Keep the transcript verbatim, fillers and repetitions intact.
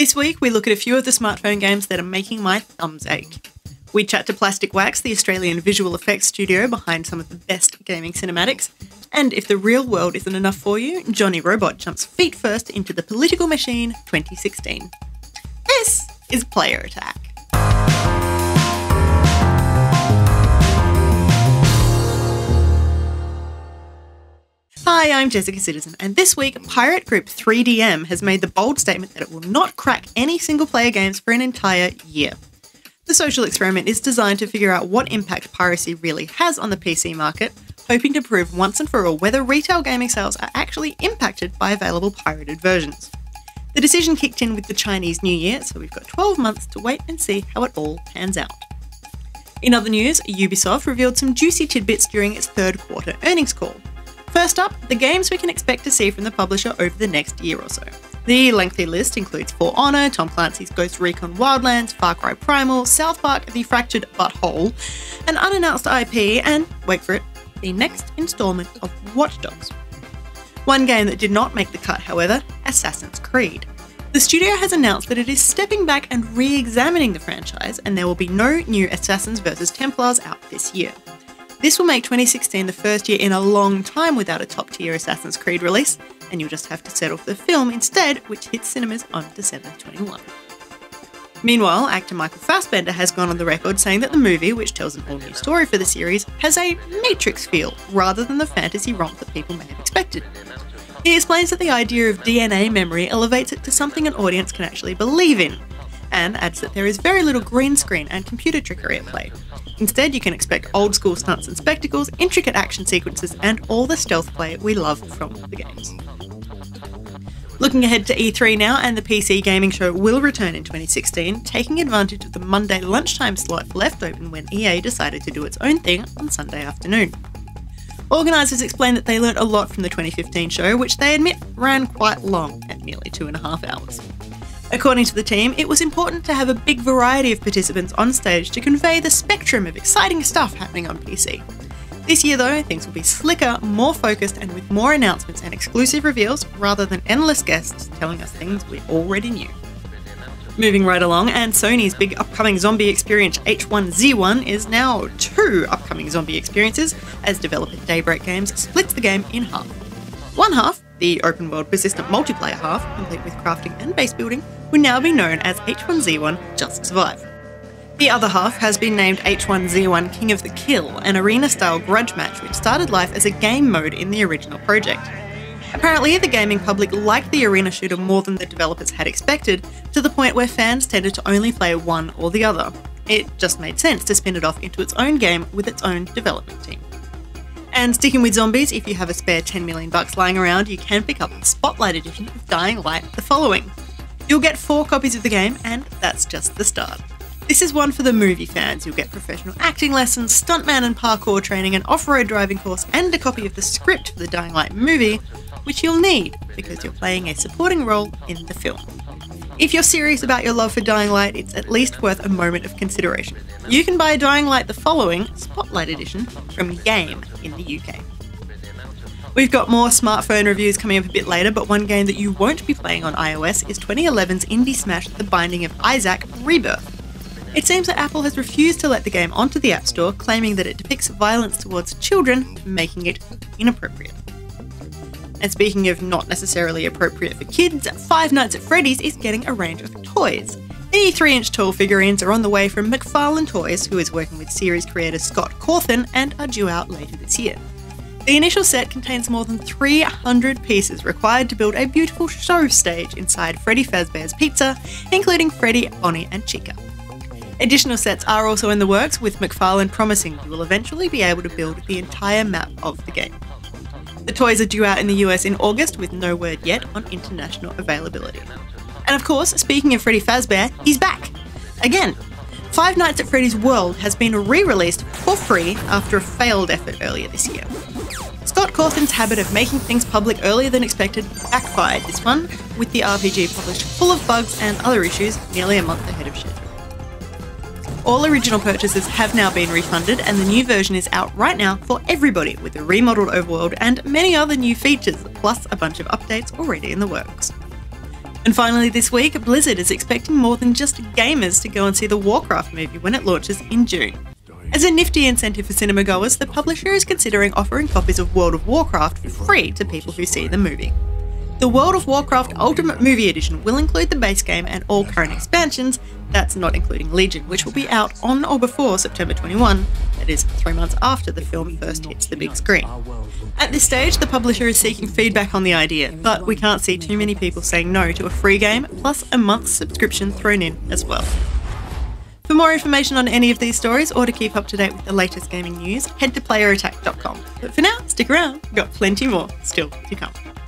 This week, we look at a few of the smartphone games that are making my thumbs ache. We chat to Plastic Wax, the Australian visual effects studio behind some of the best gaming cinematics. And if the real world isn't enough for you, Johnny Robot jumps feet first into The Political Machine twenty sixteen. This is Player Attack. Hi, I'm Jessica Citizen, and this week Pirate Group three D M has made the bold statement that it will not crack any single-player games for an entire year. The social experiment is designed to figure out what impact piracy really has on the P C market, hoping to prove once and for all whether retail gaming sales are actually impacted by available pirated versions. The decision kicked in with the Chinese New Year, so we've got twelve months to wait and see how it all pans out. In other news, Ubisoft revealed some juicy tidbits during its third quarter earnings call. First up, the games we can expect to see from the publisher over the next year or so. The lengthy list includes For Honor, Tom Clancy's Ghost Recon Wildlands, Far Cry Primal, South Park The Fractured But Whole, an unannounced I P, and, wait for it, the next instalment of Watch Dogs. One game that did not make the cut, however, Assassin's Creed. The studio has announced that it is stepping back and re-examining the franchise, and there will be no new Assassins versus. Templars out this year. This will make twenty sixteen the first year in a long time without a top-tier Assassin's Creed release, and you'll just have to settle for the film instead, which hits cinemas on December twenty-first. Meanwhile, actor Michael Fassbender has gone on the record saying that the movie, which tells an all-new story for the series, has a Matrix feel rather than the fantasy romp that people may have expected. He explains that the idea of D N A memory elevates it to something an audience can actually believe in, and adds that there is very little green screen and computer trickery at play. Instead, you can expect old-school stunts and spectacles, intricate action sequences, and all the stealth play we love from the games. Looking ahead to E three now, and the P C gaming show will return in twenty sixteen, taking advantage of the Monday lunchtime slot left open when E A decided to do its own thing on Sunday afternoon. Organisers explained that they learnt a lot from the twenty fifteen show, which they admit ran quite long at nearly two and a half hours. According to the team, it was important to have a big variety of participants on stage to convey the spectrum of exciting stuff happening on P C. This year though, things will be slicker, more focused, and with more announcements and exclusive reveals rather than endless guests telling us things we already knew. Moving right along, and Sony's big upcoming zombie experience H one Z one is now two upcoming zombie experiences as developer Daybreak Games splits the game in half. One half, the open-world persistent multiplayer half, complete with crafting and base building, will now be known as H one Z one Just Survive. The other half has been named H one Z one King of the Kill, an arena-style grudge match which started life as a game mode in the original project. Apparently, the gaming public liked the arena shooter more than the developers had expected, to the point where fans tended to only play one or the other. It just made sense to spin it off into its own game with its own development team. And sticking with zombies, if you have a spare ten million bucks lying around, you can pick up the Spotlight Edition of Dying Light the following. You'll get four copies of the game, and that's just the start. This is one for the movie fans. You'll get professional acting lessons, stuntman and parkour training, an off-road driving course, and a copy of the script for the Dying Light movie, which you'll need because you're playing a supporting role in the film. If you're serious about your love for Dying Light, it's at least worth a moment of consideration. You can buy Dying Light the following Spotlight Edition from Game in the U K. We've got more smartphone reviews coming up a bit later, but one game that you won't be playing on iOS is twenty eleven's indie smash The Binding of Isaac Rebirth. It seems that Apple has refused to let the game onto the App Store, claiming that it depicts violence towards children, making it inappropriate. And speaking of not necessarily appropriate for kids, Five Nights at Freddy's is getting a range of toys. The three inch tall figurines are on the way from McFarlane Toys, who is working with series creator Scott Cawthon, and are due out later this year. The initial set contains more than three hundred pieces required to build a beautiful show stage inside Freddy Fazbear's Pizza, including Freddy, Bonnie and Chica. Additional sets are also in the works, with McFarlane promising you will eventually be able to build the entire map of the game. The toys are due out in the U S in August, with no word yet on international availability. And of course, speaking of Freddy Fazbear, he's back! Again! Five Nights at Freddy's World has been re-released for free after a failed effort earlier this year. Scott Cawthon's habit of making things public earlier than expected backfired this one, with the R P G published full of bugs and other issues nearly a month ahead of schedule. All original purchases have now been refunded, and the new version is out right now for everybody, with a remodelled overworld and many other new features, plus a bunch of updates already in the works. And finally this week, Blizzard is expecting more than just gamers to go and see the Warcraft movie when it launches in June. As a nifty incentive for cinema goers, the publisher is considering offering copies of World of Warcraft for free to people who see the movie. The World of Warcraft Ultimate Movie Edition will include the base game and all current expansions, that's not including Legion, which will be out on or before September twenty-first, that is, three months after the film first hits the big screen. At this stage, the publisher is seeking feedback on the idea, but we can't see too many people saying no to a free game, plus a month's subscription thrown in as well. For more information on any of these stories, or to keep up to date with the latest gaming news, head to player attack dot com. But for now, stick around, we've got plenty more still to come.